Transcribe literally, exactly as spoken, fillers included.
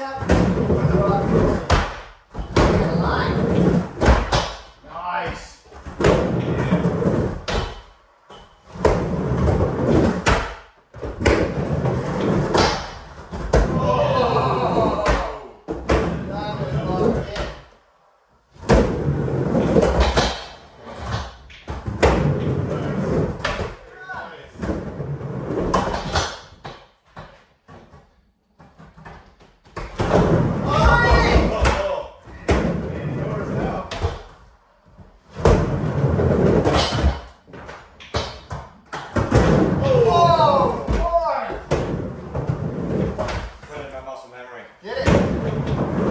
Get it!